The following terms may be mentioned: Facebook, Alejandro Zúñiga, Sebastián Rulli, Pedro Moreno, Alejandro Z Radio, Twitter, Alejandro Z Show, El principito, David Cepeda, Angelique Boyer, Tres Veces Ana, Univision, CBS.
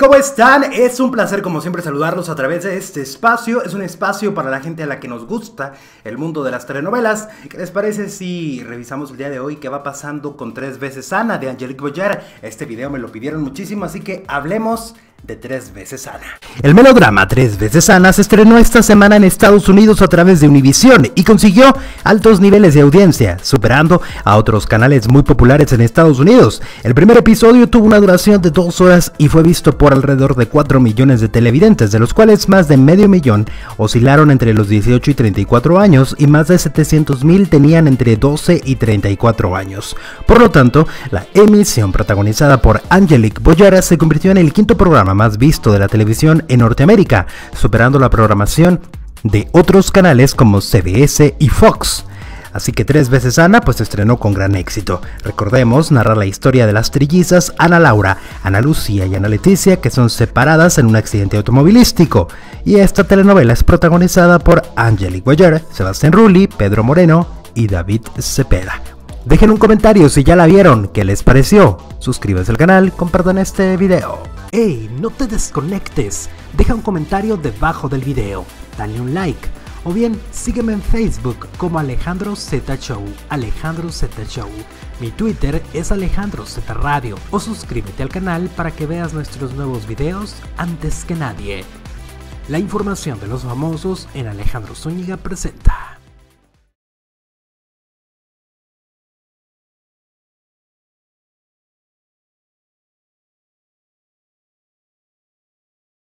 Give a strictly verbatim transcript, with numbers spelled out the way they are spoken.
¿Cómo están? Es un placer como siempre saludarlos a través de este espacio. Es un espacio para la gente a la que nos gusta el mundo de las telenovelas. ¿Qué les parece si revisamos el día de hoy qué va pasando con Tres Veces Ana de Angelique Boyer? Este video me lo pidieron muchísimo, así que hablemos de Tres Veces Ana. El melodrama Tres Veces Ana se estrenó esta semana en Estados Unidos a través de Univision y consiguió altos niveles de audiencia, superando a otros canales muy populares en Estados Unidos. El primer episodio tuvo una duración de dos horas y fue visto por alrededor de cuatro millones de televidentes, de los cuales más de medio millón oscilaron entre los dieciocho y treinta y cuatro años y más de setecientos mil tenían entre doce y treinta y cuatro años. Por lo tanto, la emisión protagonizada por Angelique Boyer se convirtió en el quinto programa más visto de la televisión en Norteamérica, superando la programación de otros canales como C B S y Fox. Así que Tres Veces Ana pues se estrenó con gran éxito. Recordemos, narra la historia de las trillizas Ana Laura, Ana Lucía y Ana Leticia, que son separadas en un accidente automovilístico. Y esta telenovela es protagonizada por Angelique Boyer, Sebastián Rulli, Pedro Moreno y David Cepeda. Dejen un comentario si ya la vieron, ¿qué les pareció? Suscríbanse al canal, compartan este video. ¡Hey! No te desconectes, deja un comentario debajo del video, dale un like o bien sígueme en Facebook como Alejandro Z Show, Alejandro Z Show. Mi Twitter es Alejandro Z Radio o suscríbete al canal para que veas nuestros nuevos videos antes que nadie. La información de los famosos en Alejandro Zúñiga presenta.